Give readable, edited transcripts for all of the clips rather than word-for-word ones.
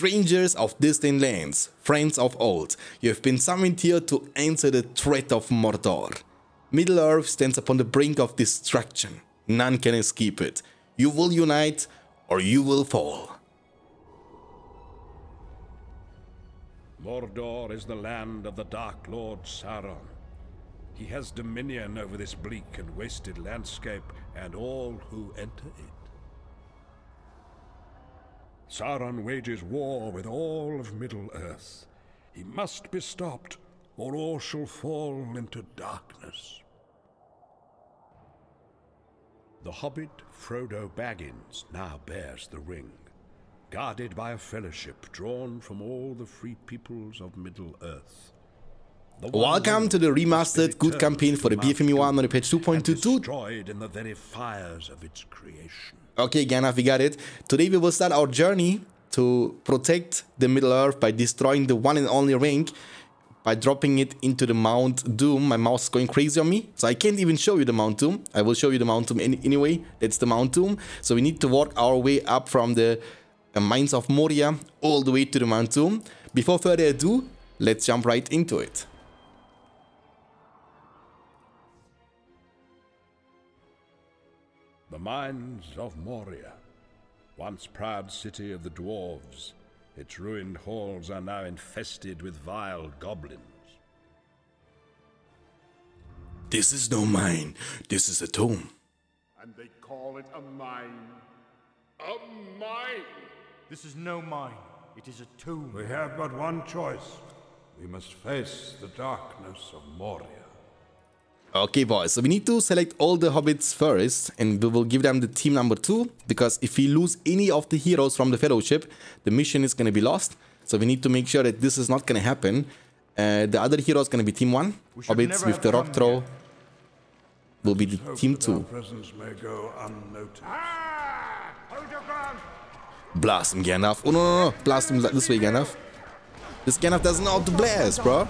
Strangers of distant lands, friends of old, you have been summoned here to answer the threat of Mordor. Middle-earth stands upon the brink of destruction. None can escape it. You will unite, or you will fall. Mordor is the land of the Dark Lord Sauron. He has dominion over this bleak and wasted landscape and all who enter it. Sauron wages war with all of Middle-earth. He must be stopped, or all shall fall into darkness. The hobbit Frodo Baggins now bears the ring, guarded by a fellowship drawn from all the free peoples of Middle-earth. Welcome to the remastered good campaign for the BFME one on the patch 2.22. Okay, Gandalf, we got it. Today we will start our journey to protect the Middle-earth by destroying the one and only ring, by dropping it into the Mount Doom. My mouse is going crazy on me, so I can't even show you the Mount Doom. I will show you the Mount Doom anyway. That's the Mount Doom. So we need to work our way up from the Mines of Moria all the way to the Mount Doom. Before further ado, let's jump right into it. The Mines of Moria, once proud city of the dwarves, its ruined halls are now infested with vile goblins. This is no mine, this is a tomb. And they call it a mine. A mine! This is no mine, it is a tomb. We have but one choice. We must face the darkness of Moria. Okay, boys, so we need to select all the hobbits first, and we will give them the team number 2, because if we lose any of the heroes from the fellowship, the mission is going to be lost. So we need to make sure that this is not going to happen. The other hero is going to be team 1. Hobbits with the rock throw will be the team 2. Blast him, Gandalf. Oh, no. Blast him this way, Gandalf. This Gandalf doesn't know how to blast, bro.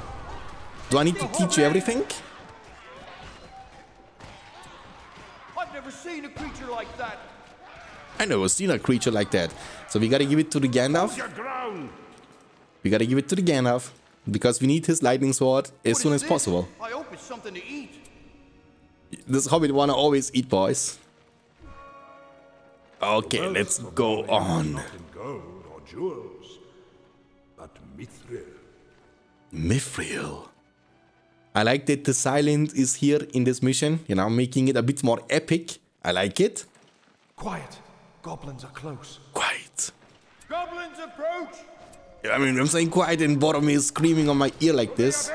Do I need to teach you everything? I've never seen a creature like that. I never seen a creature like that. So we gotta give it to the Gandalf. We gotta give it to the Gandalf, because we need his lightning sword as soon as possible. I hope it's something to eat. This hobbit wanna always eat, boys. Okay, let's go on. Not in gold or jewels, but Mithril. Mithril. I like that the silence is here in this mission, you know, making it a bit more epic. I like it. Quiet. Goblins are close. Quiet. Goblins approach. I mean, I'm saying quiet and Boromir is screaming on my ear like this.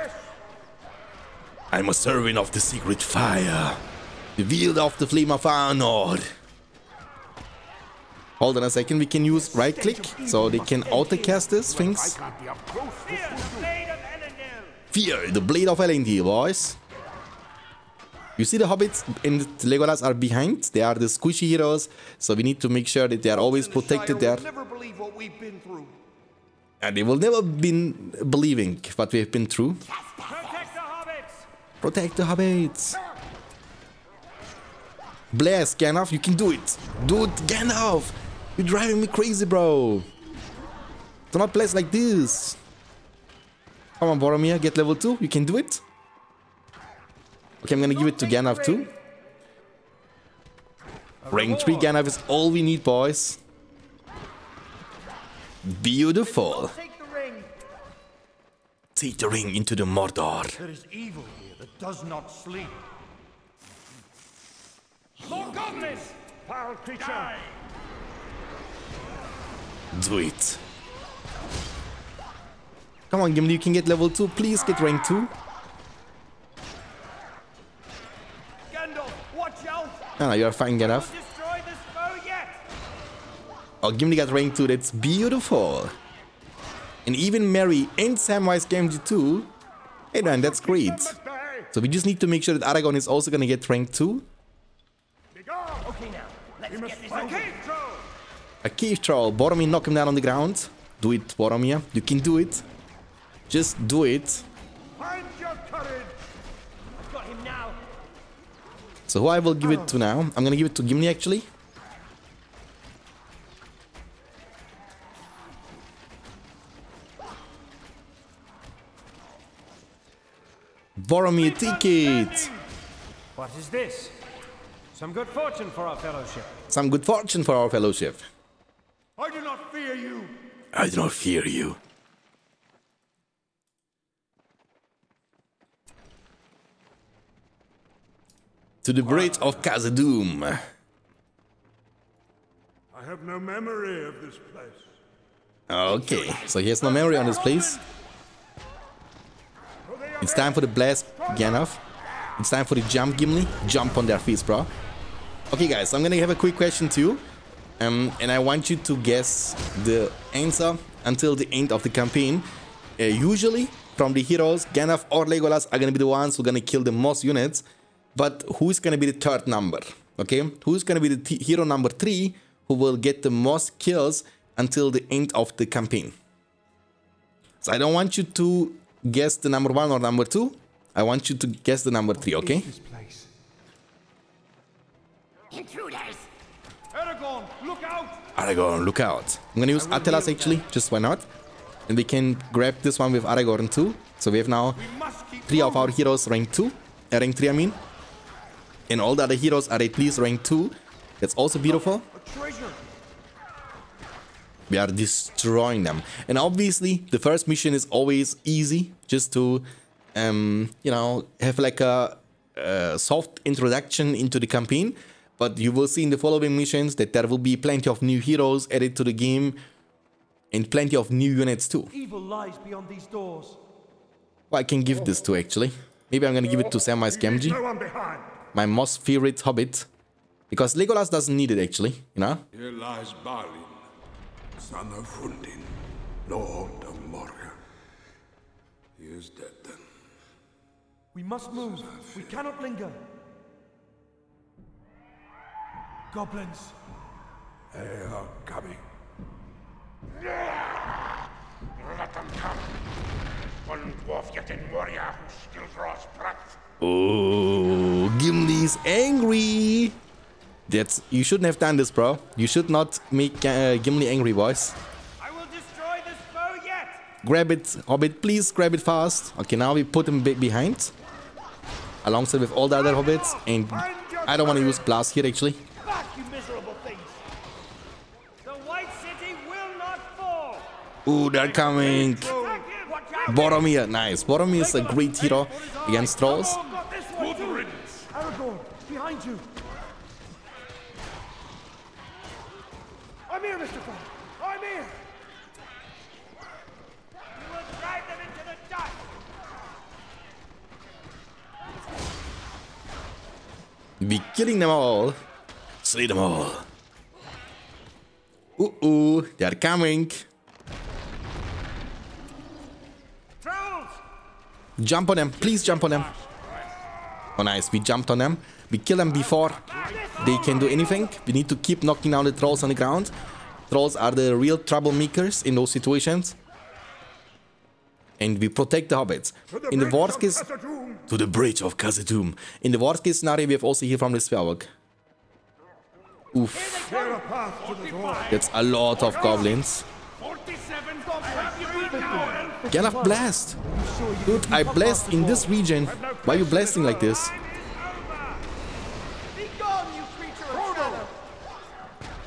I'm a servant of the secret fire, the wielder of the flame of Arnord. Hold on a second, we can use right click, so they can autocast these things. Fear the blade of Elendil, boys. You see the hobbits and Legolas are behind, they are the squishy heroes, so we need to make sure that they are always protected there. And they will never be believing what we have been through. Protect the hobbits. Blast, Gandalf, you can do it. Dude, Gandalf, you're driving me crazy, bro. Do not blast like this. Come on, Boromir, get level 2. You can do it. Okay, I'm gonna give it to Gandalf too. Rank 3 Gandalf is all we need, boys. Beautiful. Take the ring into the Mordor. There is evil here that does not sleep. More goblins! Foul creature! Do it. Come on, Gimli, you can get level 2. Please get rank 2. Gandalf, watch out! No, you're fine, Gandalf. Destroy this foe yet. Oh, Gimli got rank 2. That's beautiful. And even Merry and Samwise Gamgee too. Hey, man, that's great. So we just need to make sure that Aragorn is also gonna get rank 2. A cave troll. Boromir, knock him down on the ground. Do it, Boromir. You can do it. Just do it. Find your courage. Got him now. So who I will give it to now? I'm gonna give it to Gimli actually. Boromir ticket! What is this? Some good fortune for our fellowship. Some good fortune for our fellowship. I do not fear you. I do not fear you. To the bridge of Khazad-dûm. I have no memory of this place. Okay, so he has no memory on this place. It's time for the blast, Gandalf. It's time for the jump, Gimli. Jump on their feet, bro. Okay, guys, I'm gonna have a quick question too. And I want you to guess the answer until the end of the campaign. Usually, from the heroes, Gandalf or Legolas are gonna be the ones who are gonna kill the most units. But who's gonna be the third number? Okay, who's gonna be the hero number 3 who will get the most kills until the end of the campaign? So I don't want you to guess the number 1 or number 2. I want you to guess the number 3, okay? Intruders! Aragorn, look out! Aragorn, look out! I'm gonna use Athelas actually, just why not? And we can grab this one with Aragorn too. So we have now 3 of our heroes rank 2. Rank 3, I mean. And all the other heroes are at least rank 2. That's also beautiful. We are destroying them. And obviously, the first mission is always easy. Just to, you know, have like a soft introduction into the campaign. But you will see in the following missions that there will be plenty of new heroes added to the game. And plenty of new units too. Evil lies beyond these doors. Well, I can give this to actually. Maybe I'm gonna give it to Samwise Gamgee, my most favorite hobbit, because Legolas doesn't need it actually, you know. Here lies Balin, son of Hundin, lord of Moria. He is dead then. We must move. We cannot linger. Goblins. They are coming. Let them come. One dwarf yet in Moria who still draws breath. Oh, Gimli's angry. That's, you shouldn't have done this, bro. You should not make Gimli angry, boys. I will destroy this foe yet. Grab it, Hobbit, please grab it fast. Okay, now we put him behind, alongside with all the other hobbits, and I don't want to use blast here actually. Fuck you miserable things. The White City will not fall. Ooh, they're coming. Boromir, nice. Boromir is a great hero against trolls. Aragorn, behind you. I'm here, Mr. Ford. I'm here. You will drive them into the dust. Be killing them all. Slay them all. Ooh, they are coming. Jump on them, please jump on them. Oh nice, we jumped on them. We kill them before they can do anything. We need to keep knocking down the trolls on the ground. Trolls are the real troublemakers in those situations. And we protect the hobbits. In the worst case... To the bridge of Khazad-dûm. In the worst case scenario, we have also here from the Sverwog. Oof. That's a lot of goblins. Gandalf blast! Dude, I blessed in this region. Why are you blasting like this?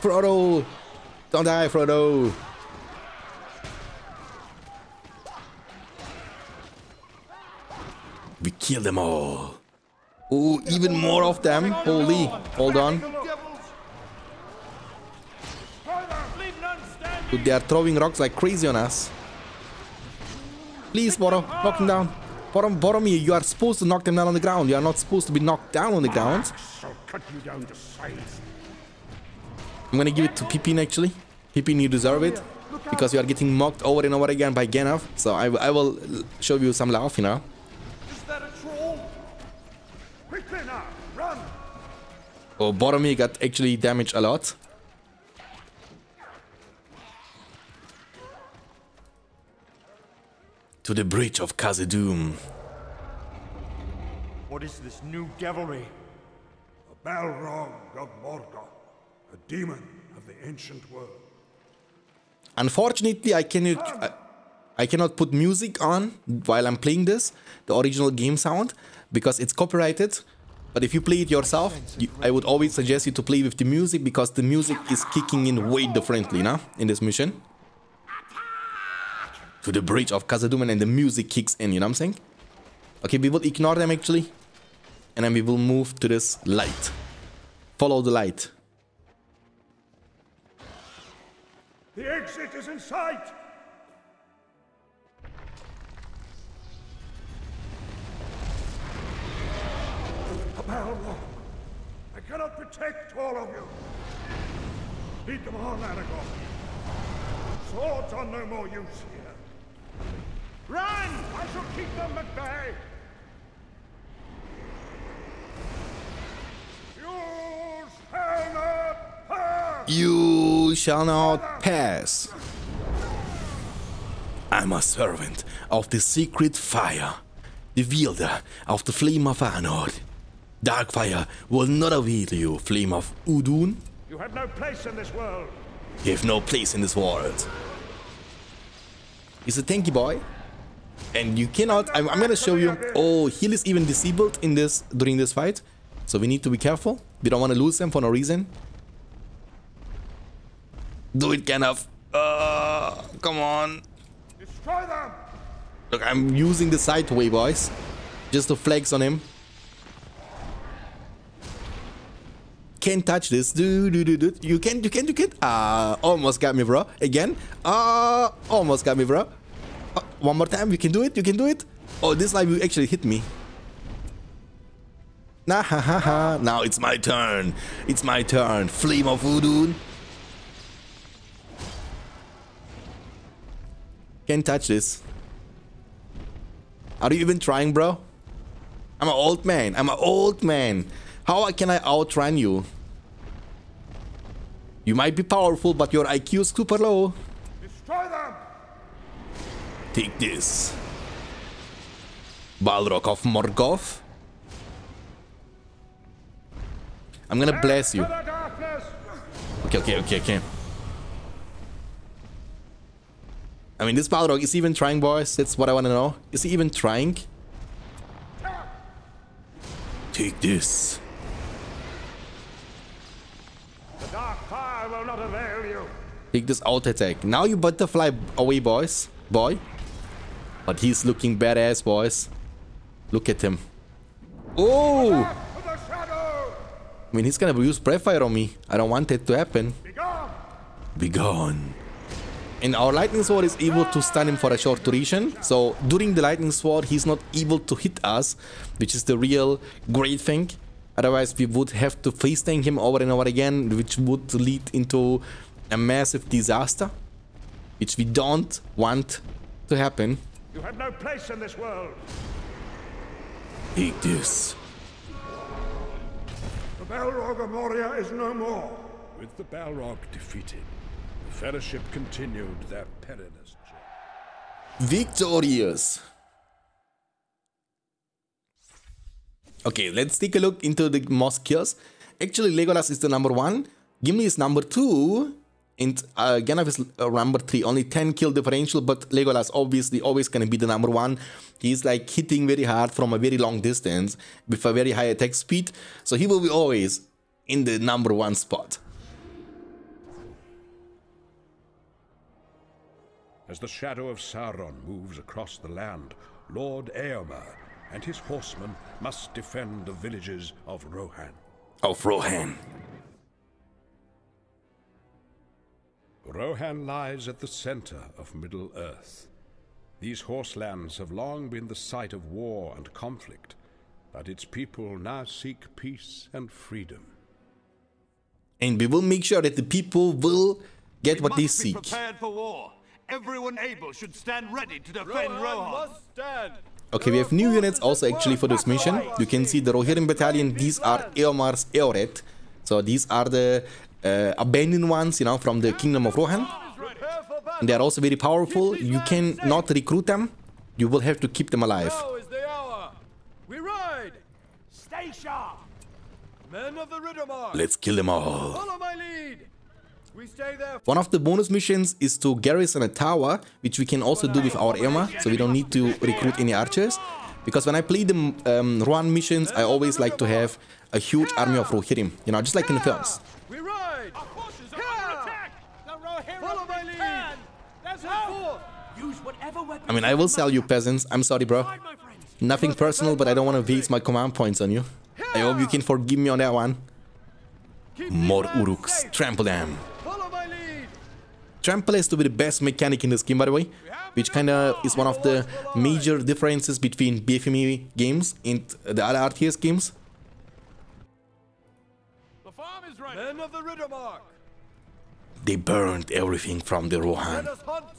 Frodo! Don't die, Frodo! We kill them all. Oh, even more of them. Holy, hold on. Dude, they are throwing rocks like crazy on us. Please, Borom, knock them down. Boromir, you are supposed to knock them down on the ground. You are not supposed to be knocked down on the ground. I'm gonna give it to Pippin, actually. Pippin, you deserve it. Because you are getting mocked over and over again by Gandalf. So I will show you some love, you know. Oh, Boromir got actually damaged a lot. To the bridge of Khazad-dûm. What is this new devilry? A Balrog of Morgoth, a demon of the ancient world. Unfortunately, I cannot. I cannot put music on while I'm playing this, the original game sound, because it's copyrighted. But if you play it yourself, I would always suggest you to play with the music, because the music is kicking in way differently now in this mission. To the bridge of Khazad-dûm and the music kicks in, you know what I'm saying? Okay, we will ignore them actually. And then we will move to this light. Follow the light. The exit is in sight! A Balrog! I cannot protect all of you! Lead them on, Aragorn! Swords are no more use here! Run! I shall keep them at bay! You shall not pass. I'm a servant of the secret fire, the wielder of the flame of Anord. Dark fire will not avail you, flame of Udun. You have no place in this world. You have no place in this world. He's a tanky boy, and you cannot. I'm gonna show you. Oh, heal is even disabled in this during this fight, so we need to be careful. We don't want to lose them for no reason. Do it, Gandalf. Come on. Destroy them. Look, I'm using the side way, boys. Just to flex on him. Can't touch this. You can't, you can't, you can't. Almost got me, bro. Again. Almost got me, bro. One more time. You can do it. You can do it. Oh, this life you actually hit me. Nah, ha, ha, ha. Now it's my turn. It's my turn. Flame of Udun. Can't touch this. Are you even trying, bro? I'm an old man. I'm an old man. How can I outrun you? You might be powerful, but your IQ is super low. Destroy them. Take this. Balrog of Morgoth. I'm gonna bless you. Okay, okay, okay, okay. I mean, this Balrog, is he even trying, boys? That's what I want to know. Is he even trying? Take this. The dark fire will not avail you. Take this auto attack. Now you butterfly away, boys. Boy. But he's looking badass, boys. Look at him. Oh! I mean, he's gonna use breath fire on me. I don't want it to happen. Be gone. Be gone. And our lightning sword is able to stun him for a short duration. So during the lightning sword, he's not able to hit us, which is the real great thing. Otherwise, we would have to face tank him over and over again, which would lead into a massive disaster, which we don't want to happen. You have no place in this world. Take this. The Balrog of Moria is no more. With the Balrog defeated, Fellowship continued their perilous journey. Victorious. Okay, let's take a look into the most kills. Actually, Legolas is the #1, Gimli is #2, and Gandalf is #3. Only 10 kill differential, but Legolas obviously always gonna be the #1. He's like hitting very hard from a very long distance with a very high attack speed, so he will be always in the #1 spot. As the shadow of Sauron moves across the land, Lord Eomer and his horsemen must defend the villages of Rohan. Of Rohan. Rohan lies at the center of Middle-earth. These horselands have long been the site of war and conflict, but its people now seek peace and freedom. And we will make sure that the people will get what they seek. We must be prepared for war. Everyone able should stand ready to defend Rohan. Okay, we have new units also actually for this mission. You can see the Rohirrim battalion. These are Eomer's Éored. So these are the abandoned ones, you know, from the kingdom of Rohan. And they are also very powerful. You cannot recruit them. You will have to keep them alive. Let's kill them all. One of the bonus missions is to garrison a tower, which we can also do with our Eomer, so we don't need to recruit any archers. Because when I play the Rohan missions, I always like to have a huge army of Rohirrim, you know, just like in the films. I mean, I will sell you peasants. I'm sorry, bro. Nothing personal, but I don't want to waste my command points on you. I hope you can forgive me on that one. More Uruks. Trample them. Trample has to be the best mechanic in this game, by the way, which kind of is one of the major differences between BFME games and the other RTS games. They burned everything from the Rohan.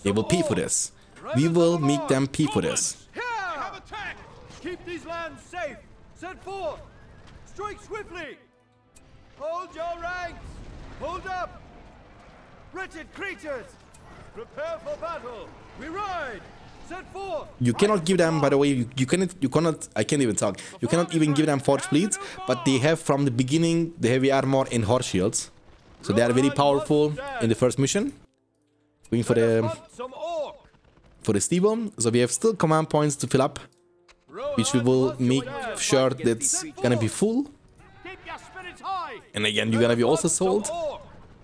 They will pay for this. We will make them pay for this. Keep these lands safe. Set forth. Strike swiftly. Hold your ranks. Hold up. Wretched creatures. Prepare for battle. We ride. Set forth. You cannot give them, by the way, you cannot I can't even talk. You cannot even give them forge blades, but they have from the beginning the heavy armor and horse shields. So they are very powerful in the first mission. Going for the steeple. So we have still command points to fill up, which we will make sure that's gonna be full. And again, you're gonna be also sold.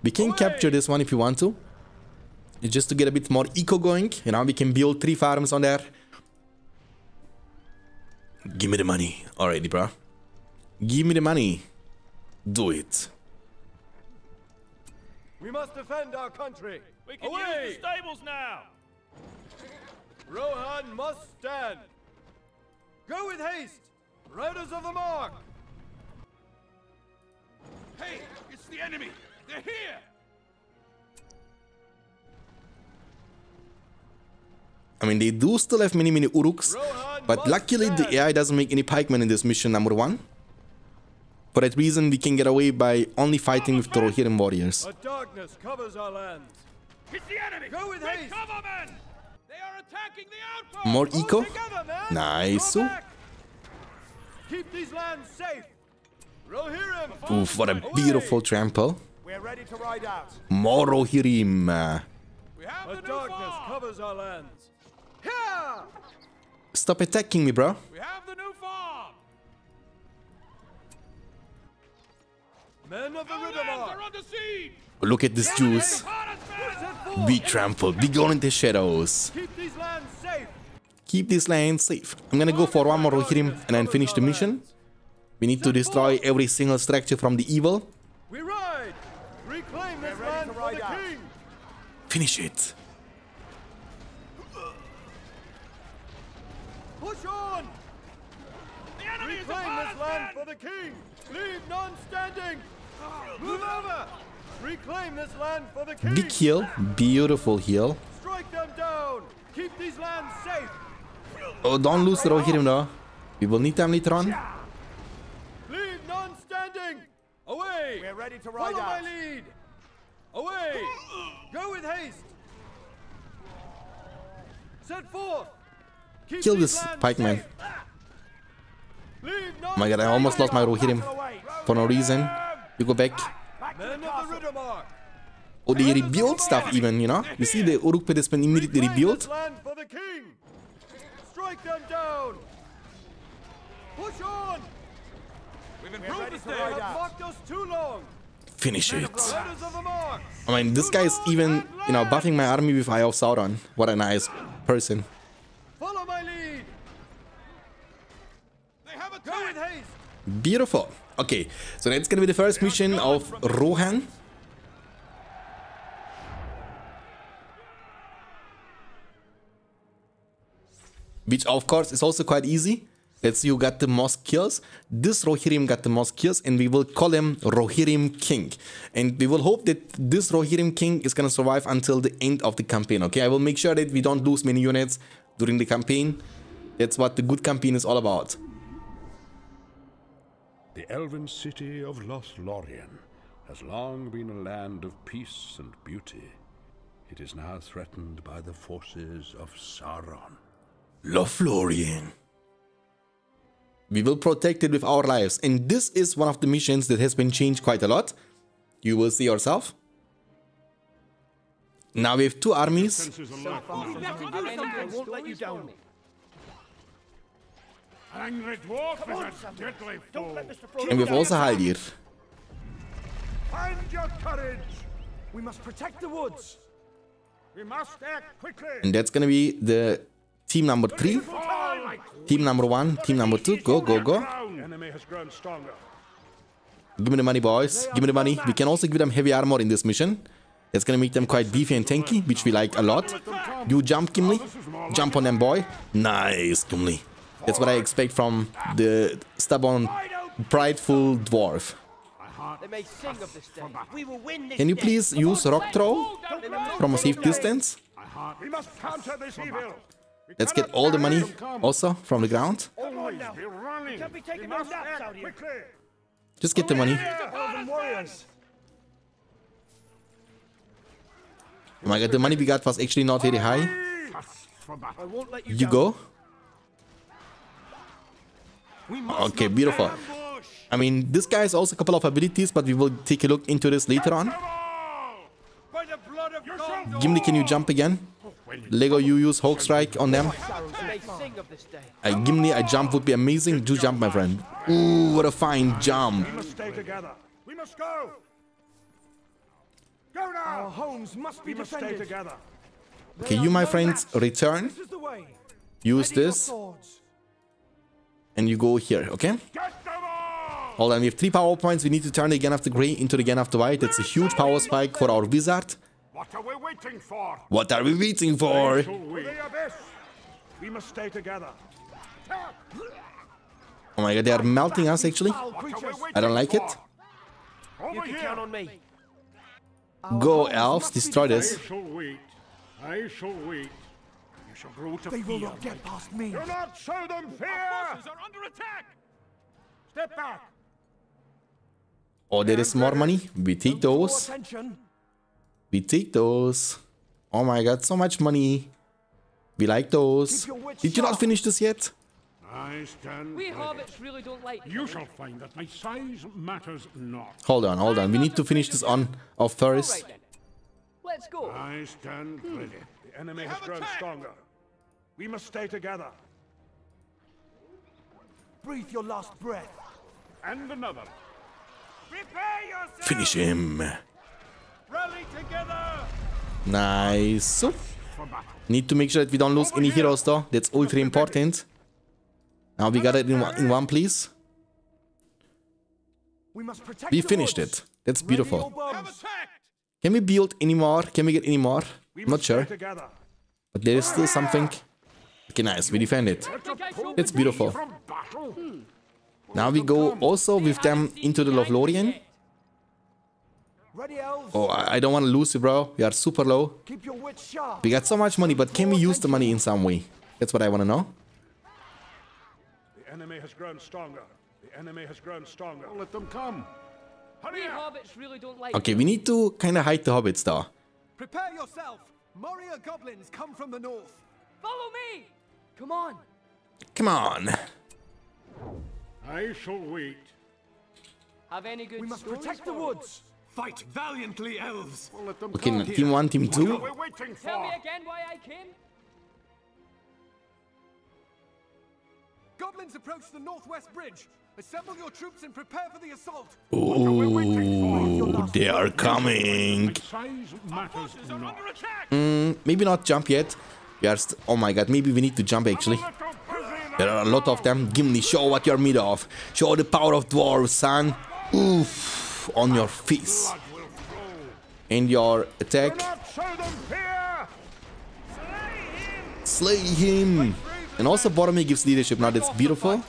We can capture this one if you want to. It's just to get a bit more eco going. You know, we can build 3 farms on there. Give me the money. Alrighty, bro. Give me the money. Do it. We must defend our country. We can use the stables now. Rohan must stand. Go with haste! Riders of the mark! Hey! It's the enemy! They're here! I mean, they do still have many Uruks, but luckily the AI doesn't make any pikemen in this mission number 1. For that reason, we can get away by only fighting with the Rohirrim warriors. A darkness covers our lands. It's the enemy! Go with haste! Cover, men! They are attacking the outpost. More eco. Together, nice. Keep these lands safe. Oof, what a beautiful trample. We're ready to ride out. More Rohirrim. The darkness covers our lands. Here! Stop attacking me, bro. We have the new farm. Men of the Riddermark are under siege. Look at this juice. Be trampled. Be gone in the shadows. Keep these lands safe. Keep these lands safe. I'm gonna go for one more Rohirrim and then finish the mission. We need to destroy every single structure from the evil. We ride. Reclaim this land for the king. Finish it. Push on. Reclaim this land for the king. Leave none standing. Move over. Reclaim this land for the king. Big heal, beautiful heal. Strike them down. Keep these lands safe. Oh, don't lose the Rohirrim though. We will need them later on. Leave none standing. Away. We're ready to ride. Follow my lead. Away. Go with haste. Set forth. Keep kill this pikeman. Oh my god, I almost lost my Rohirrim for no reason. You go back. Oh, they rebuild stuff even, you know? You see the Uruk Pedesman immediately rebuild. Finish it. I mean, this guy is even, you know, buffing my army with Eye of Sauron. What a nice person. Beautiful. Okay, so that's gonna be the first mission of Rohan. Which, of course, is also quite easy. Let's see who got the most kills. This Rohirrim got the most kills, and we will call him Rohirrim King. And we will hope that this Rohirrim King is gonna survive until the end of the campaign, okay? I will make sure that we don't lose many units during the campaign. That's what the good campaign is all about. The elven city of Lothlórien has long been a land of peace and beauty. It is now threatened by the forces of Sauron. Lothlórien. We will protect it with our lives. And this is one of the missions that has been changed quite a lot. You will see yourself. Now we have two armies. And we've also Haldir. Find your courage. We must protect the woods. We must act quickly. And that's gonna be the team number 3, team number 1, team number 2. Go, go, go. Give me the money, boys. Give me the money. We can also give them heavy armor in this mission. That's gonna make them quite beefy and tanky, which we like a lot. You jump, Gimli. Jump on them, boy. Nice, Gimli. That's what I expect from the stubborn, prideful dwarf. Can you please use rock throw from a safe distance? Let's get all the money also from the ground. Just get the money. Oh my god, the money we got was actually not very high. You go. Okay, beautiful. I mean, this guy has also a couple of abilities, but we will take a look into this later on. Gimli, can you jump again? Lego, you use Hulk Strike on them. Gimli, a jump would be amazing. Do jump, my friend. Ooh, what a fine jump. We must go. Go now. Our homes must be defended. Okay, you, my friends, return. Use this. And you go here, okay? Hold on, we have 3 power points. We need to turn the Gan of the Grey into the Gan of the White. That's a huge power spike for our wizard. What are we waiting for? What are we waiting for? We must stay together. Oh my god, they are melting us actually. I don't like it. You can count on me. Go, elves, destroy this. I shall wait. You shall grow to fear. They will not get past me. Do not show them fear. Our forces are under attack. Step back. Oh, there is more money. We take those. We take those. Oh my god, so much money. We like those. Did you not finish this yet? We hobbits really don't like it. You shall find that my size matters not. Hold on, hold on. We need to finish this on off first. Let's go. I stand ready. The enemy has grown stronger. We must stay together. Breathe your last breath. And another. Prepare yourself. Finish him. Rally together. Nice. Need to make sure that we don't lose any heroes though. That's ultra important. Now we got it in one place. We finished it. That's beautiful. Can we build any more? Can we get any more? I'm not sure. But there is still something. Okay, nice. We defend it. That's beautiful. Now we go also with them into the Lothlórien. Oh, I don't want to lose you, bro. We are super low. We got so much money, but can we use the money in some way? That's what I want to know. The enemy has grown stronger. The enemy has grown stronger. Let them come. Hurry up. Really don't like okay, we need to kind of hide the hobbits, though. Prepare yourself. Moria goblins come from the north. Follow me. Come on. Come on. I shall wait. Have any good we must protect the woods. Fight valiantly, elves. We'll let them okay, come team here. 1, team 2. What are we waiting for? Tell me again why I came. Goblins approach the northwest bridge. Assemble your troops and prepare for the assault. Oh, they are coming. Maybe not jump yet. We are oh my god, maybe we need to jump actually. There are a lot of them. Gimli, show what you're made of. Show the power of dwarves, son. Oof, on your face. And your attack. Slay him. And also Boromir gives leadership now, that's beautiful.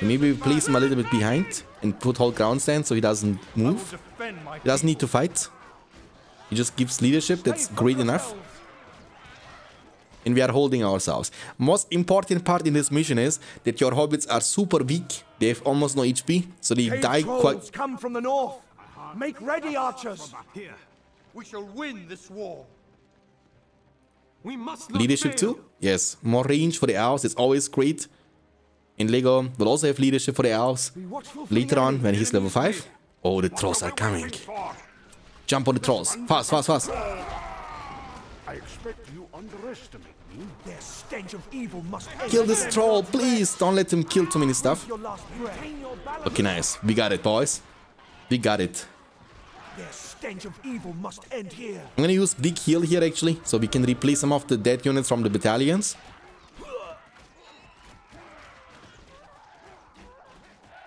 Maybe we place him a little bit behind and put whole ground stand so he doesn't move. He doesn't need to fight. He just gives leadership, that's great enough. And we are holding ourselves. Most important part in this mission is that your hobbits are super weak. They have almost no HP, so they die quite... come from the north. Make ready, archers. Here. We shall win this war. We must leadership too? Yes, more range for the elves, it's always great. And Lego will also have leadership for the elves later on when he's level 5. Oh, the trolls are coming. Jump on the trolls. Fast, fast, fast. I expect you underestimate me. Their stench of evil must kill this troll, please. Don't let him kill too many stuff. Okay, nice. We got it, boys. We got it. Their stench of evil must end here. I'm gonna use big heal here actually, so we can replace some of the dead units from the battalions.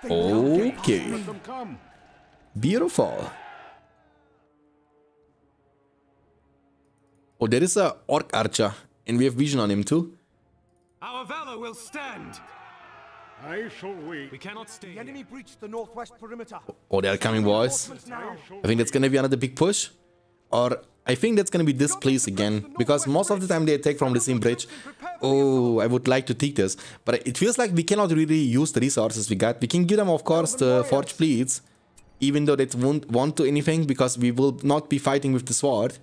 Okay. Beautiful. Oh, there is a orc archer, and we have vision on him too. Our valor will stand. I shall wait. We cannot stay. The enemy breached the northwest perimeter. Oh, they are coming, boys. I think that's gonna be another big push, or I think that's gonna be this place again, because most of the time they attack from the same bridge. Oh, I would like to take this, but it feels like we cannot really use the resources we got. We can give them, of course, the forged blades, even though they won't want to anything, because we will not be fighting with the sword.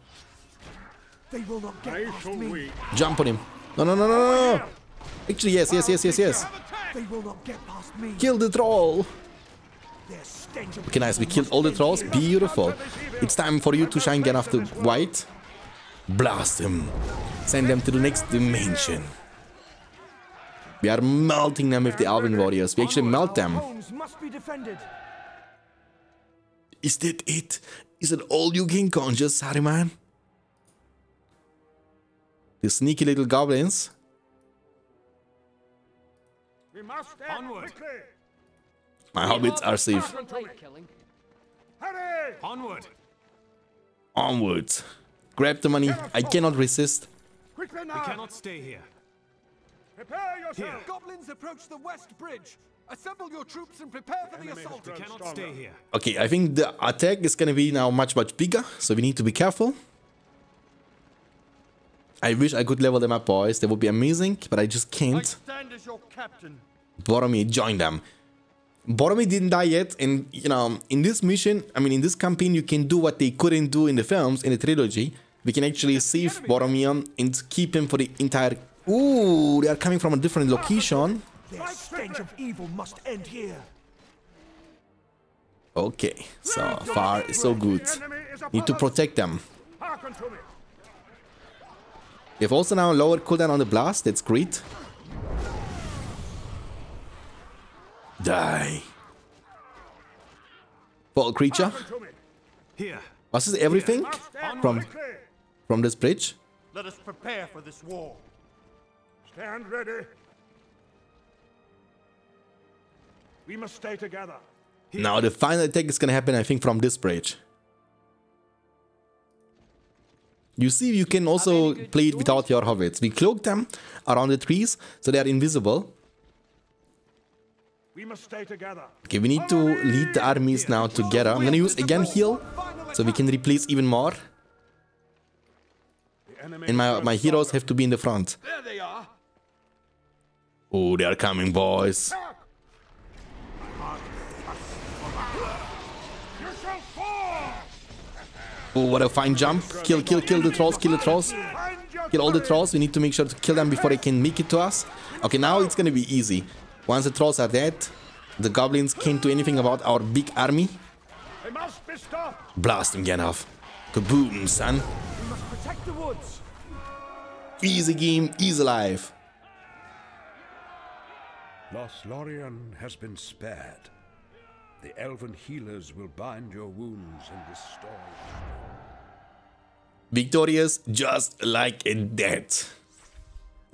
They will not get past me. Jump on him! No, no, no, no, no! Actually, yes, yes, yes, yes, yes. They will not get past me. Kill the troll! Okay, nice. We killed all the trolls. Beautiful. It's time for you to shine again after white. Blast him. Send them to the next dimension. We are melting them with the Alvin warriors. We actually melt them. Is that it? Is it all you can conjure, Saruman? The sneaky little goblins. We must onward. My hobbits are safe. Onward. Onward. Grab the money. I cannot resist. We cannot stay here. Prepare yourself. Goblins approach the west bridge. Assemble your troops and prepare for the assault. We cannot stay here. Okay, I think the attack is going to be now much bigger, so we need to be careful. I wish I could level them up, boys. That would be amazing, but I just can't. Boromir, join them. Boromir didn't die yet, and you know, in this mission, I mean in this campaign, you can do what they couldn't do in the films, in the trilogy. We can actually save Boromir and keep him for the entire... Ooh, they are coming from a different location. Their stench of evil must end here. Okay, so far so good. Need to protect them. They've also now lowered cooldown on the blast, that's great. Die. Ball creature. Was this everything from this bridge? Let us prepare for this war. Stand ready. We must stay together. Now the final attack is gonna happen, I think, from this bridge. You see, you can also play it without your hobbits. We cloak them around the trees so they are invisible. We must stay together. Okay, we need to lead the armies now together. I'm gonna use again heal, so we can replace even more. And my heroes have to be in the front. There they are. Oh, they are coming, boys. Oh, what a fine jump. Kill, kill, kill the trolls, kill the trolls. Kill all the trolls. We need to make sure to kill them before they can make it to us. Okay, now it's gonna be easy. Once the trolls are dead, the goblins can't do anything about our big army. Blast him, Gandalf. Kaboom, son. Easy game, easy life. Lothlórien has been spared. The elven healers will bind your wounds and restore you. Victorious, just like in death.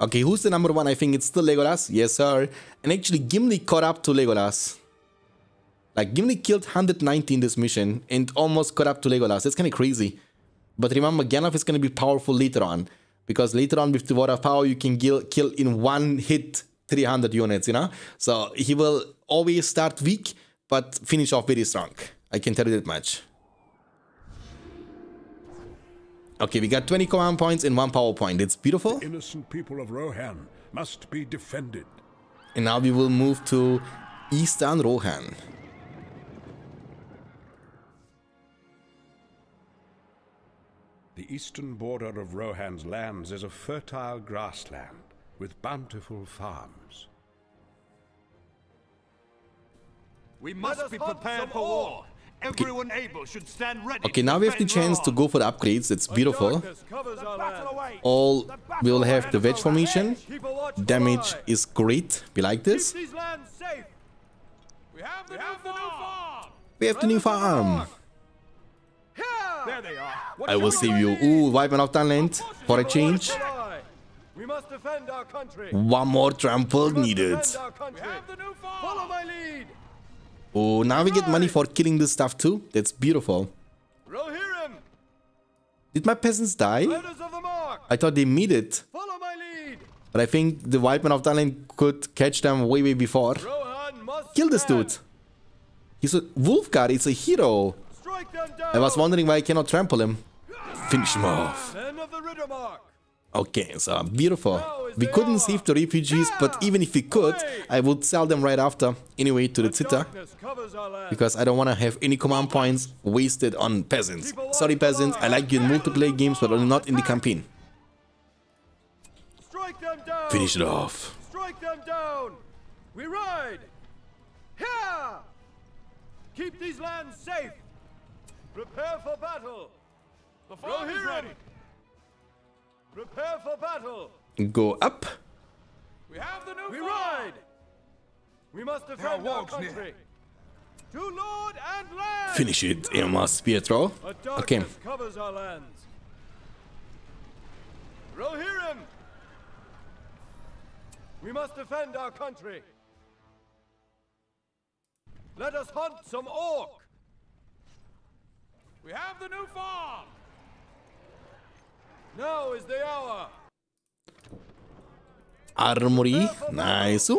Okay, who's the number one? I think it's still Legolas. Yes, sir. And actually, Gimli caught up to Legolas. Like, Gimli killed 190 in this mission and almost caught up to Legolas. That's kind of crazy. But remember, Gandalf is going to be powerful later on. Because later on, with the Word of Power, you can kill in one hit 300 units, you know? So, he will always start weak, but finish off very strong. I can tell you that much. Okay, we got 20 command points and 1 power point. It's beautiful. The innocent people of Rohan must be defended. And now we will move to Eastern Rohan. The eastern border of Rohan's lands is a fertile grassland with bountiful farms. We must be prepared for war Okay, now we have the chance to go for the upgrades. That's beautiful. All will have the wedge formation. Damage is great. We like this. We have the new farm. I will save you. Ooh, wipe out of land for a change. We must defend our country. One more trample needed. Follow my lead. Oh, now we get money for killing this stuff too. That's beautiful. Rohirrim. Did my peasants die? I thought they made it. Follow my lead. But I think the White Man of Thailand could catch them way before. Rohan must kill this dude. He's a wolf guard. He's a hero. I was wondering why I cannot trample him. Finish him off. Okay, so beautiful. We couldn't save the refugees, but even if we could, I would sell them right after anyway to the Titta, because I don't want to have any command points wasted on peasants. Sorry peasants, I like you in multiplayer games, but not in the campaign. Finish it off. Keep these lands safe. Prepare for battle. The foe is ready. Prepare for battle. Go up. We have the new. We ride. We must defend our country. To lord and land. Finish it, Eomer spear throw. Okay. Covers our lands. Rohirrim. We must defend our country. Let us hunt some orc. We have the new farm. Now is the hour. Armory, nice.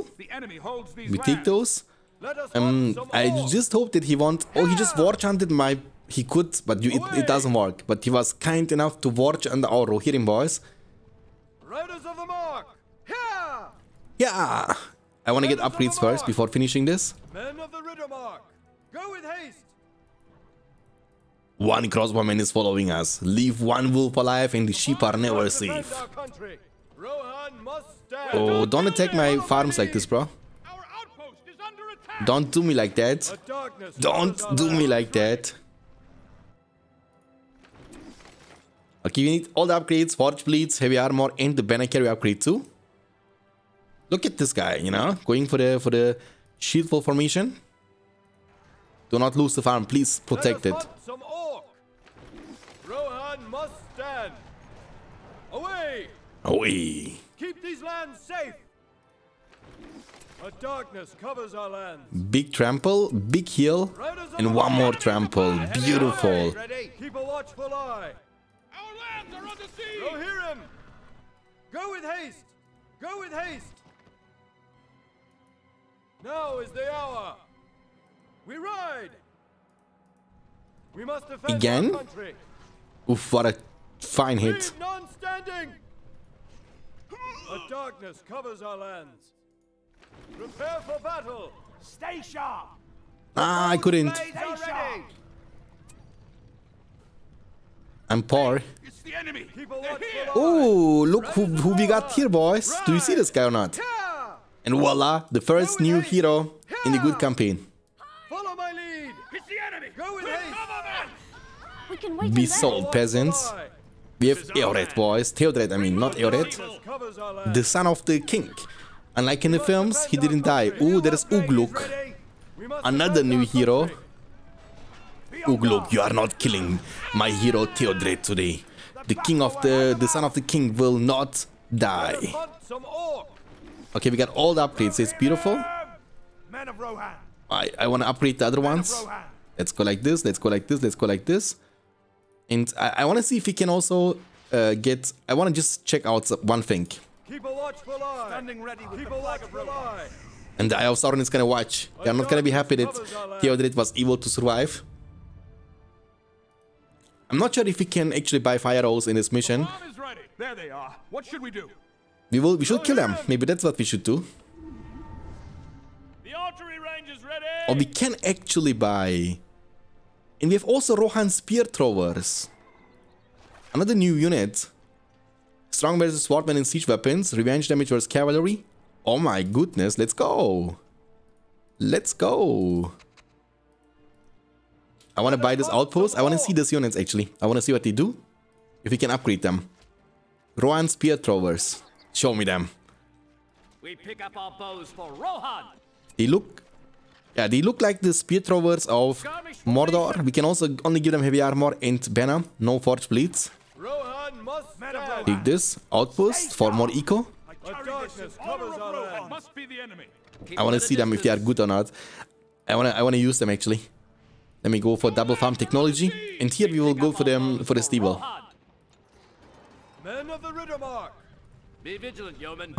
We take those. I just hope that he won't. Oh, he just war chanted my. He could, but it doesn't work. But he was kind enough to war chant our Rohirrim boys. Riders of the mark. Yeah. I want to get upgrades first before finishing this. Men of the Ridder mark. Go with haste. One crossbowman is following us. Leave one wolf alive and the sheep are never safe. Oh, don't attack my farms like this, bro. Don't do me like that. Don't do me like that. Okay, we need all the upgrades, forge blades, heavy armor and the banner carry upgrade too. Look at this guy, you know, going for the shieldful formation. Do not lose the farm, please protect it. Away. Keep these lands safe. A darkness covers our lands. Big trample, big heal, and one more trample. Beautiful. Keep a watchful eye. Our lands are under siege. Rohirrim. Go with haste. Go with haste. Now is the hour. We ride. We must defend again. Our country. Oof, what a fine hit. A darkness covers our lands. Prepare for battle. Stay sharp. Ah, I couldn't. I'm poor. It's the enemy. Oh, look who we got here, boys. Do you see this guy or not? And voila, the first new hero in the good campaign. Follow my lead. It's the enemy. Go with haste. Be sold, peasants. We have Éored, boys. Theodred, I mean, not Éored. The son of the king. Unlike in the films, he didn't die. Ooh, there is Ugluk. Another new hero. Ugluk, you are not killing my hero Theodred today. The king of the son of the king will not die. Okay, we got all the upgrades. It's beautiful. I want to upgrade the other ones. Let's go like this. Let's go like this. Let's go like this. And I want to see if we can also get... I want to just check out one thing. Keep a watchful eye. Standing ready with the flag of Rohan. And the Eye of Sauron is going to watch. They are not going to be happy that Theodred was able to survive. I'm not sure if we can actually buy fire arrows in this mission. There they are. What should we do? We should kill them. Maybe that's what we should do. The archery range is ready. Or we can actually buy... And we have also Rohan Spear Throwers. Another new unit. Strong versus Swordman and Siege Weapons. Revenge damage versus Cavalry. Oh my goodness, let's go. Let's go. I want to buy this outpost. I want to see these units, actually. I want to see what they do. If we can upgrade them. Rohan Spear Throwers. Show me them. We pick up our bows for Rohan. They look like the Spear Throwers of Mordor. We can also only give them heavy armor and banner. No forged blades. Take this. Outpost for more eco. I want to see them if they are good or not. I want to use them, actually. Let me go for double farm technology. And here we will go for them for the stable. How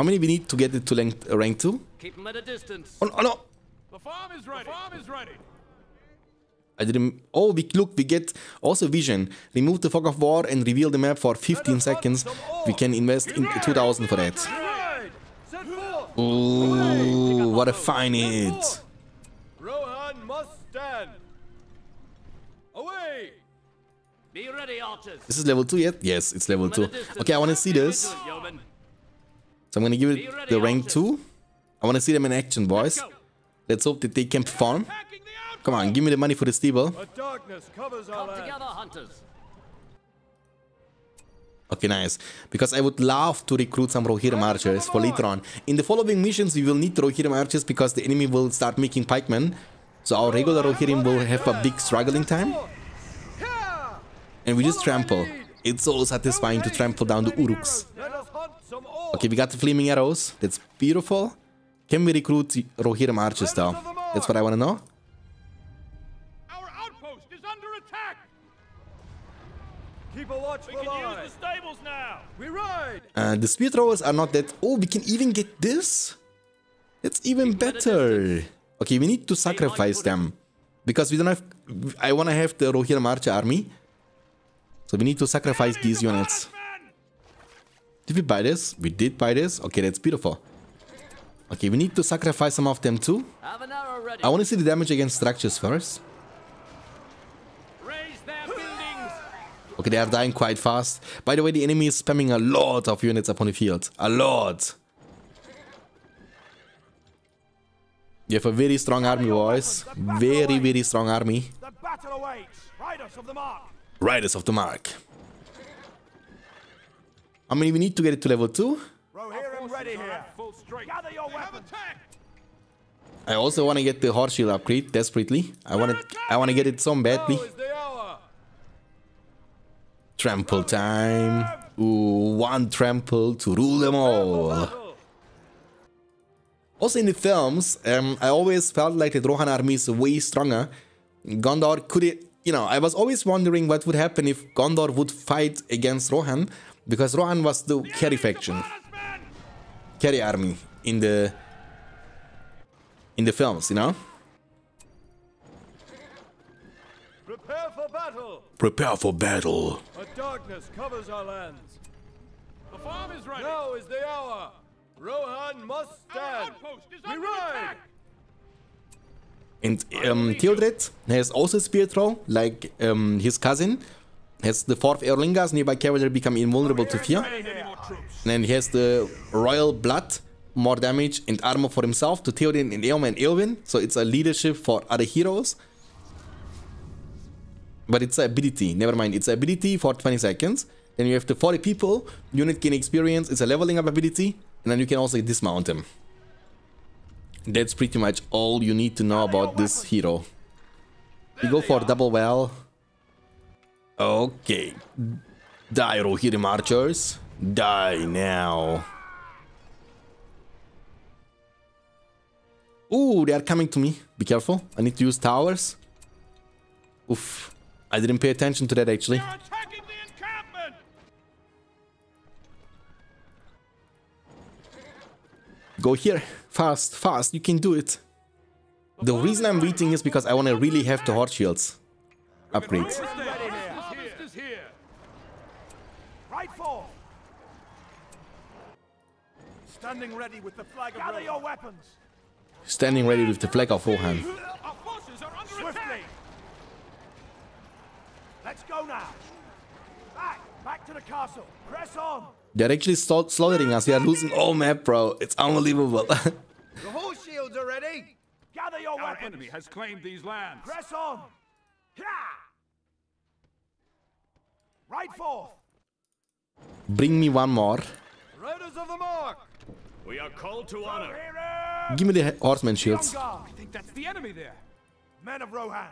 many we need to get it to rank 2? Keep them at a distance. Oh no! The farm is ready. I didn't... Oh, we get also vision. Remove the fog of war and reveal the map for 15 seconds. We can invest in 2000 for that. Ooh, what a fine hit. Rohan must stand. Away. Be ready, archers. This is level 2 yet? Yes, it's level 2. Okay, I want to see this. So I'm going to give it the rank 2. I want to see them in action, boys. Let's hope that they can perform. Come on, give me the money for the stable. Okay, nice. Because I would love to recruit some Rohirrim archers for later on. In the following missions, we will need Rohirrim archers because the enemy will start making pikemen. So our regular Rohirrim will have a big struggling time. And we just trample. It's so satisfying to trample down the Uruks. Okay, we got the flaming arrows. That's beautiful. Can we recruit Rohirrim archers though? That's what I want to know. Keep a watch for the stables now. We ride. The spear throwers are not that. Oh, we can even get this. It's even better. Okay, we need to sacrifice them because we don't have. I want to have the Rohirrim archer army, so we need to sacrifice these units. Did we buy this? We did buy this. Okay, that's beautiful. Okay, we need to sacrifice some of them too. I want to see the damage against structures first. Okay, they are dying quite fast. By the way, the enemy is spamming a lot of units upon the field. A lot. You have a very strong army, boys. Very, very strong army. Riders of the mark. I mean, we need to get it to level 2. I also want to get the horse shield upgrade desperately. I want to get it so badly. Trample time. Ooh, one trample to rule them all. Also in the films, I always felt like the Rohan army is way stronger. Gondor could it... You know, I was always wondering what would happen if Gondor would fight against Rohan. Because Rohan was the carry faction. Carry army in the... films, you know? Prepare for battle. Prepare for battle. A darkness covers our lands. The farm is ready. Now is the hour. Rohan must stand. We ride. And Theodred has also spear throw, like his cousin. Has the 4th Erlinga's nearby cavalry become invulnerable to fear? And then he has the royal blood, more damage and armor for himself to Theoden and Eomer and Eowyn. So it's a leadership for other heroes. But it's an ability, never mind, it's an ability for 20 seconds. Then you have the 40 people, unit gain experience, it's a leveling up ability. And then you can also dismount them. That's pretty much all you need to know about this hero. We go for double well. Okay. Die, Rohirrim archers. Die now. Ooh, they are coming to me. Be careful, I need to use towers. Oof. I didn't pay attention to that, actually. Go here. Fast, fast. You can do it. The reason I'm waiting is because I want to really have the horse shields. Upgrade. Standing ready with the flag of Rohan. Standing ready with the flag of Rohan. Let's go now. Back to the castle. Press on. They're actually slaughtering us. We are losing all map, bro. It's unbelievable. The horse shields are ready. Gather your weapons. Our enemy has claimed these lands. Press on. Right forth. Bring me one more. Riders of the mark. We are called to honor. Give me the horseman shields. I think that's the enemy there. Men of Rohan.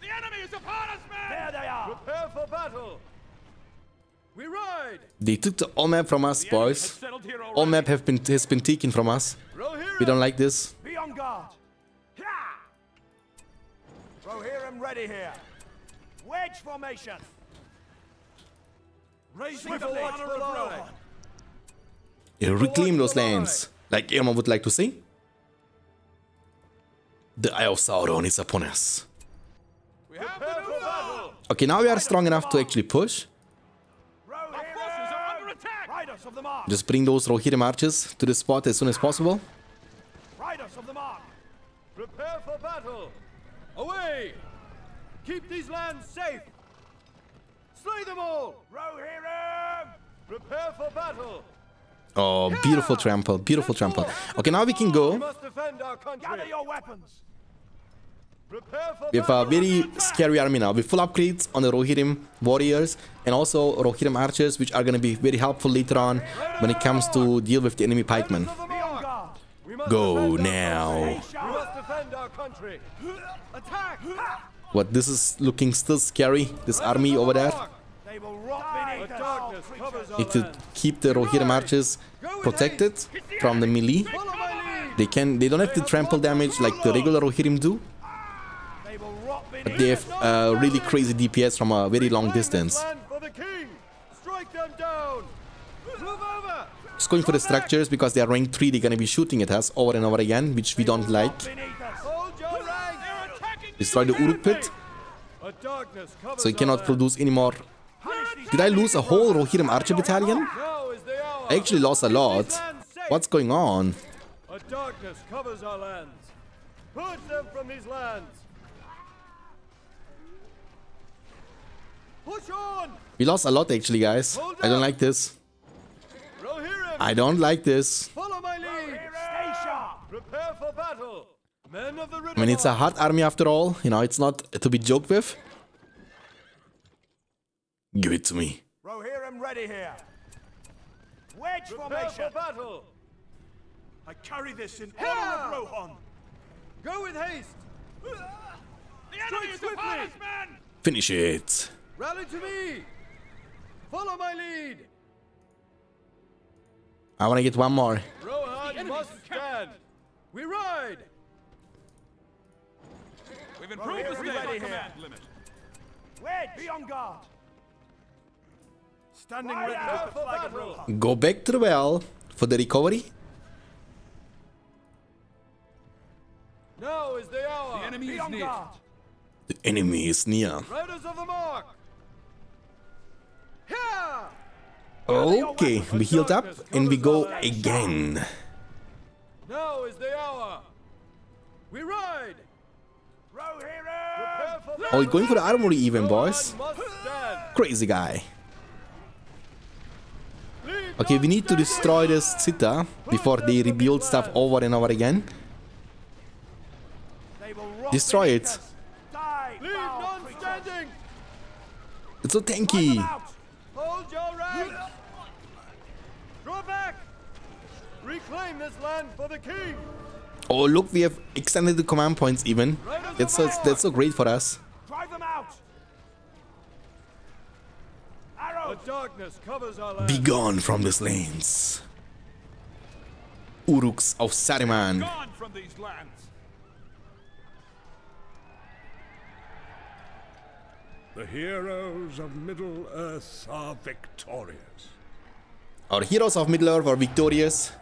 The enemy is upon us, men! There they are! Prepare for battle! We ride! They took the all map from us, boys. All map has been taken from us. Rohirrim. We don't like this. Be on guard! Rohirrim ready here. Wedge formation. Raising the honor of Rohan. Reclaim those lands, like Eomer would like to say. The Eye of Sauron is upon us. Okay, now we are strong enough to actually push. Just bring those Rohirrim archers to the spot as soon as possible. Prepare for battle. Away! Keep these lands safe. Slay them all. Rohirrim! Prepare for battle. Oh, beautiful trample, beautiful trample. Okay, now we can go. We have a very scary army now with full upgrades on the Rohirrim warriors and also Rohirrim archers, which are going to be very helpful later on when it comes to deal with the enemy pikemen. Go now. What, this is looking still scary, this army over there. It will keep the Rohirrim archers protected from the melee. They don't have the trample damage like the regular Rohirrim do, but they have really crazy DPS from a very long distance. Just going for the structures because they are rank 3, they're gonna be shooting at us over and over again, which we don't like. Destroy the Uruq pit, so he cannot produce any more. Did I lose a whole Rohirrim archer battalion? I actually lost a lot. What's going on? A darkness covers our lands. Purge them from these lands. Push on. We lost a lot actually, guys. I don't like this. I don't like this. Follow my lead. Stay sharp. Prepare for battle. Men of the Riddle. I mean, it's a hard army after all. You know, it's not to be joked with. Give it to me. Rohirrim ready here. Wedge formation. For battle. I carry this in honor of Rohan. Go with haste. The enemy is upon us, man. Finish it. Rally to me. Follow my lead. I want to get one more. Rohan must stand. We ride. We've improved the command limit. Wedge, be on guard. Go back to the well for the recovery. Now is the hour. The enemy is near. The enemy is near. Riders of the mark. Okay, we healed up and we go again. Now is the hour. We ride. Oh, we're going for the armory even, boys. Crazy guy. Okay, we need to destroy this Sita before they rebuild stuff over and over again. Destroy it. It's so tanky. Oh, look, we have extended the command points even. That's so great for us. Be gone from these lands. Uruks of Saruman. The heroes of Middle-earth are victorious. Our heroes of Middle-earth are victorious.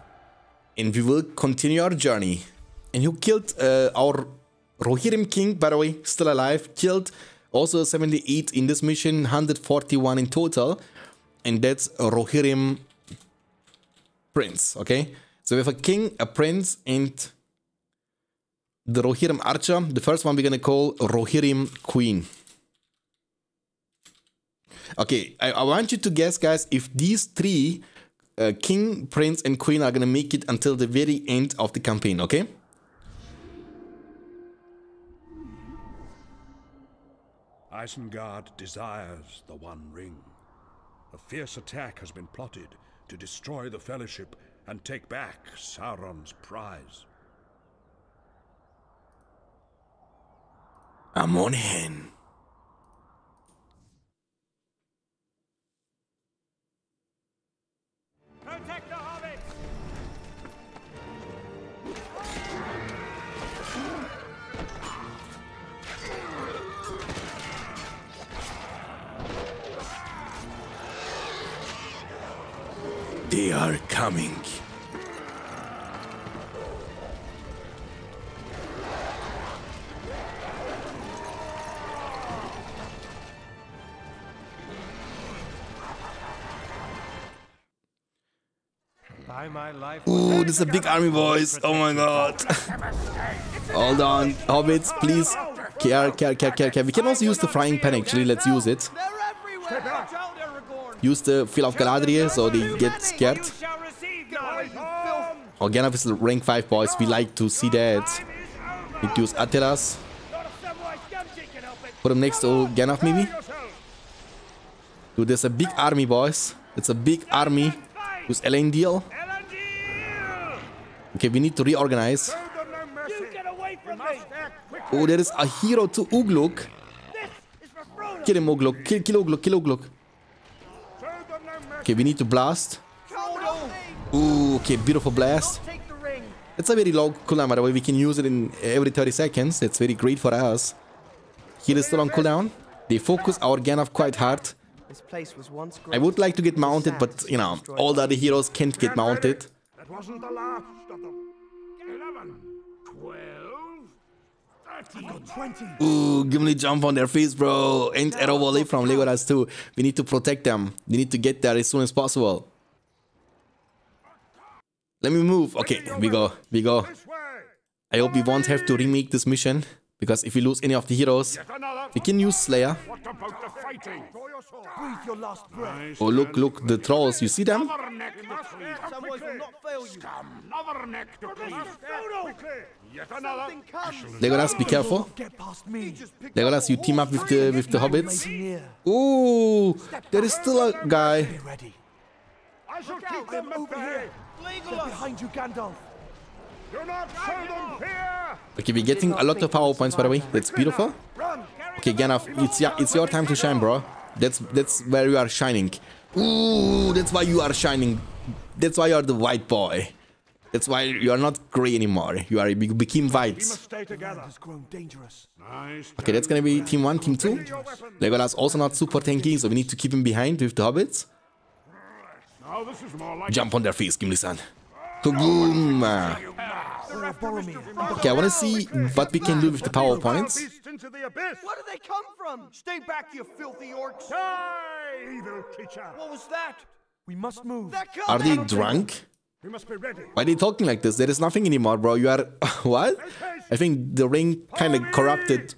And we will continue our journey. And who killed our Rohirrim king, by the way, still alive, killed. Also 78 in this mission, 141 in total, and that's a Rohirrim prince, okay? So we have a king, a prince, and the Rohirrim archer. The first one we're gonna call Rohirrim queen. Okay, I want you to guess, guys, if these three, king, prince, and queen are gonna make it until the very end of the campaign, okay? Isengard desires the One Ring. A fierce attack has been plotted to destroy the Fellowship and take back Sauron's prize. Amon Hen. Protect the hobbits! They are coming. Ooh, this is a big army, boys. Oh my god. Hold on, hobbits, please. Care. We can also use the frying pan, actually. Let's use it. Use the Field of Galadriel so they get scared. Oh, Gandalf is rank 5, boys. We like to see that. Need to use Athelas. Put him next to Gandalf, maybe. Dude, there's a big army, boys. It's a big army. Use Elendil. Okay, we need to reorganize. Oh, there is a hero to Ugluk. Kill him, Ugluk. Kill Ugluk. Okay, we need to blast. Ooh, okay, beautiful blast. It's a very long cooldown, by the way. We can use it in every 30 seconds. It's very great for us. Heal is still on cooldown. They focus our Gandalf quite hard. This place was once great. I would like to get mounted, but, you know, all the other heroes can't get mounted. That wasn't the last of them. 11, 12, 13, 20. Ooh, Gimli jump on their face, bro. And arrow volley from Legolas too. We need to protect them. They need to get there as soon as possible. Let me move. Okay, we go. I hope we won't have to remake this mission, because if we lose any of the heroes, we can use Slayer. Oh, look, the trolls. You see them? Legolas, be careful. Legolas, you team up with the hobbits. Ooh, there is still a guy. Okay, we're getting a lot of power points, by the way. That's beautiful. Okay, Gandalf, it's your time to shine, bro. That's where you are shining. Ooh, that's why you are shining. That's why you are the white boy. That's why you are not grey anymore. You became white. Okay, that's gonna be team 1, team 2. Legolas also not super tanky, so we need to keep him behind with the hobbits. Jump on their face, Gimli-san. Kaboom! Okay, I want to see what we can do with the power points. Where do they come from? Stay back, you filthy orcs! What was that? We must move. Are they drunk? Why are they talking like this? There is nothing anymore, bro. You are what? I think the ring kind of corrupted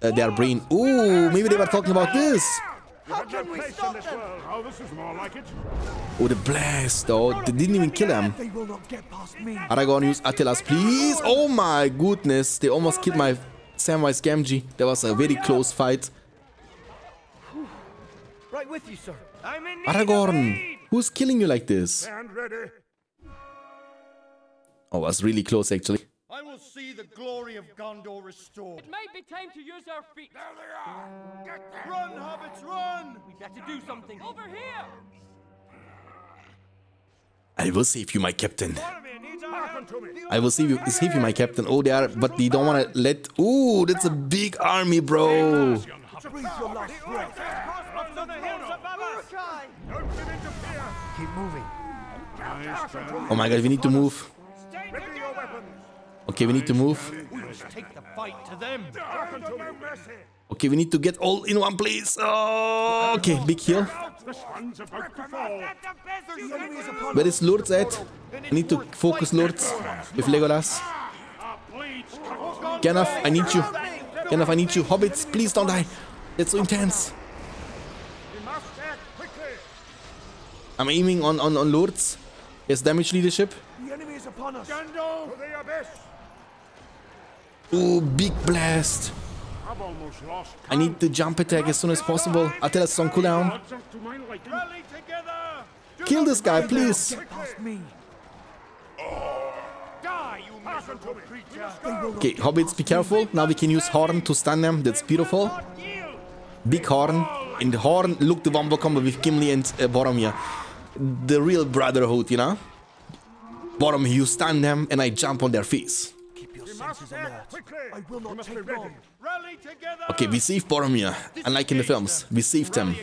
their brain. Ooh, maybe they were talking about this. How can we stop them? Oh, this is more like it. Oh, the blast, though. They didn't even kill him. Aragorn, use Athelas, please. Oh, my goodness. They almost killed my Samwise Gamgee. That was a very close fight. Right with you, sir. Aragorn, who's killing you like this? Oh, was really close, actually. I will see the glory of Gondor restored. It may be time to use our feet. There they are! Get them. Run, hobbits, run! We better do something. Over here! I will save you, my captain. I will save you, my captain. Oh, they are, but they don't want to let... Ooh, that's a big army, bro! Keep moving. Oh my god, we need to move. Okay, we need to move. Okay, we need to get all in one place. Oh, okay, big heal. Where is Lourdes at? I need to focus Lourdes with Legolas. Gandalf, I need you. Gandalf, I need you. Hobbits, please don't die. That's so intense. I'm aiming on Lourdes. He has damage leadership. The enemy is upon us. Ooh, big blast. I need the jump attack as soon as possible. Athelas on cooldown. Kill this guy, please. Okay, hobbits, be careful. Now we can use horn to stun them. That's beautiful. Big horn. And horn, look, the wombo combo with Gimli and Boromir. The real brotherhood, you know? Boromir, you stun them and I jump on their face. Okay, we saved Boromir, unlike in the films. We saved them.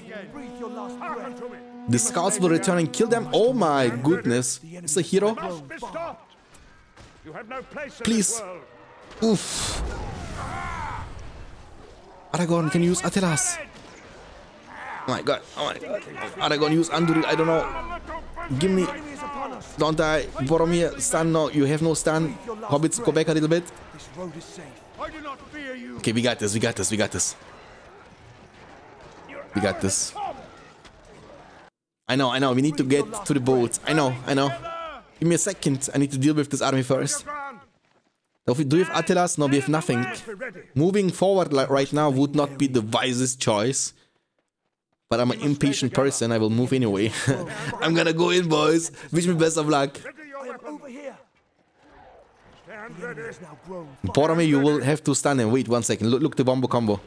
The scouts will return and kill them. Oh my goodness. It's a hero. Please. Oof. Aragorn can use Athelas. Oh my god. Oh my god. Aragorn use Anduril. I don't know. Give me. Don't die. Boromir, stun. No, you have no stun. Hobbits, go back a little bit. Okay, we got this. We got this. We got this. We got this. I know. I know. We need to get to the boat. I know. I know. Give me a second. I need to deal with this army first. Do we have Athelas? No, we have nothing. Moving forward right now would not be the wisest choice. But I'm an impatient person, I will move anyway. I'm gonna go in, boys. Wish me best of luck. Boromir, you will have to stun him. Wait 1 second. Look the bombo combo.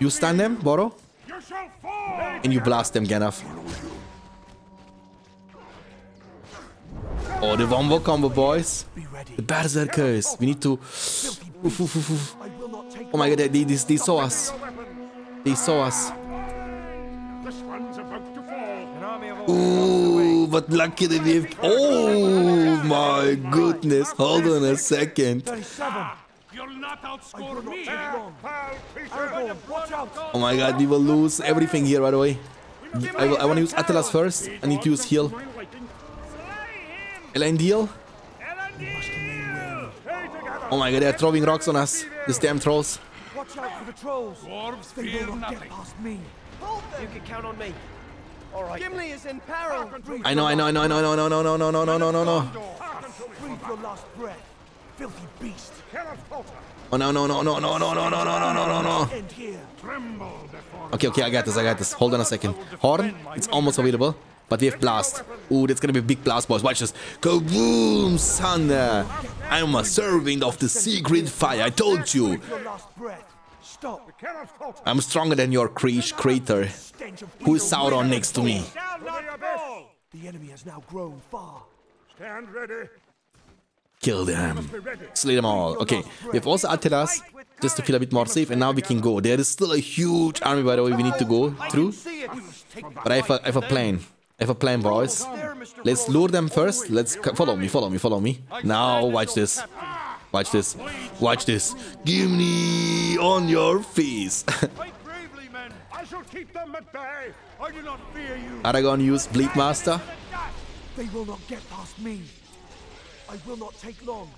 You stun them, Boro. And you blast them, Gandalf. Oh, the bombo combo, boys. The berserkers. We need to... Oh my god, they saw us. They saw us. Ooh, but luckily we have... Oh my goodness, hold on a second. Oh my god, we will lose everything here right away. I want to use Athelas first. I need to use heal. Elendil. Oh my god, they are throwing rocks on us. These damn trolls. Watch out for the trolls. They will not get past me. You can count on me. All right. Gimli is in peril. I know. Breathe your last breath, filthy beast. Oh no. Okay, I got this. Hold on a second. Horn, it's almost available, but we have blast. Ooh, that's gonna be a big blast, boys. Watch this. Kaboom, thunder. I'm a servant of the secret fire. I told you. I'm stronger than your crater. Who is Sauron next to me? The enemy has now grown far. Stand ready. Kill them. Slay them all. Okay, we have also Athelas, just to feel a bit more safe, and now we can go. There is still a huge army, by the way, we need to go through. But I have a plan. I have a plan, boys. Let's lure them first. Let's follow me. Now watch this. Watch this. Watch this. Gimli on your face. Aragorn used Bleed Master. They will not get past me. I will not take long.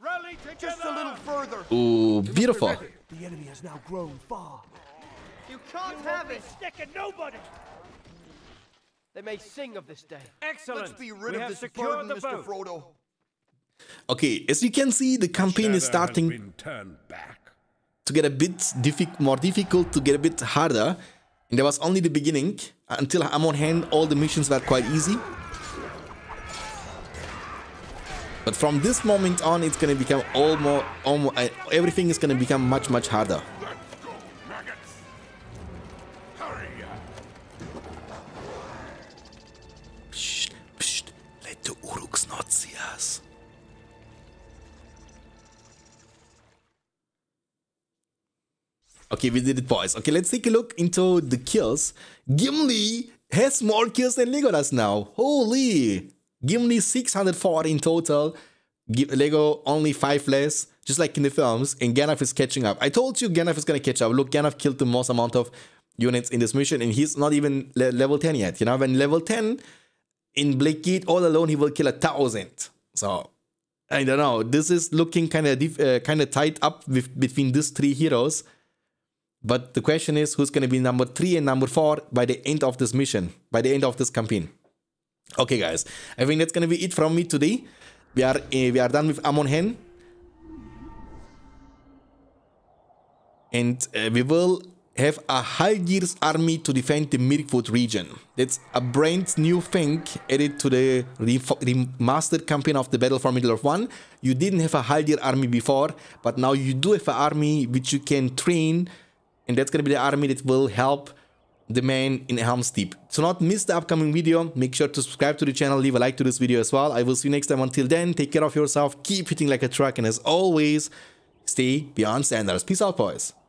Rally just a little further. Ooh, beautiful. The enemy has now grown far. You can't have it. Stick at nobody. They may sing of this day. Excellent. Let's be rid of this burden, Mr. Frodo. Okay, as you can see, the campaign is starting to get a bit more difficult, to get a bit harder. And that was only the beginning. Until Amon Hen, all the missions were quite easy. But from this moment on, it's going to become everything is going to become much, much harder. Okay, we did it, boys. Okay, let's take a look into the kills. Gimli has more kills than Legolas now. Holy! Gimli 604 in total. Lego only 5 less, just like in the films. And Gandalf is catching up. I told you Gandalf is gonna catch up. Look, Gandalf killed the most amount of units in this mission. And he's not even level 10 yet. You know, when level 10 in Blackgate all alone, he will kill 1,000. So, I don't know. This is looking kind of tied up between these three heroes. But the question is, who's going to be number 3 and number 4 by the end of this mission, by the end of this campaign? Okay, guys, I think that's going to be it from me today. We are done with Amon Hen. and we will have a Haldir's army to defend the Mirkwood region. That's a brand new thing added to the remastered campaign of the Battle for Middle-earth 1. You didn't have a Haldir army before, but now you do have an army which you can train, and that's gonna be the army that will help the man in Helm's Deep. So not miss the upcoming video. Make sure to subscribe to the channel, leave a like to this video as well. I will see you next time. Until then, take care of yourself, keep hitting like a truck, and as always, stay beyond standards. Peace out, boys.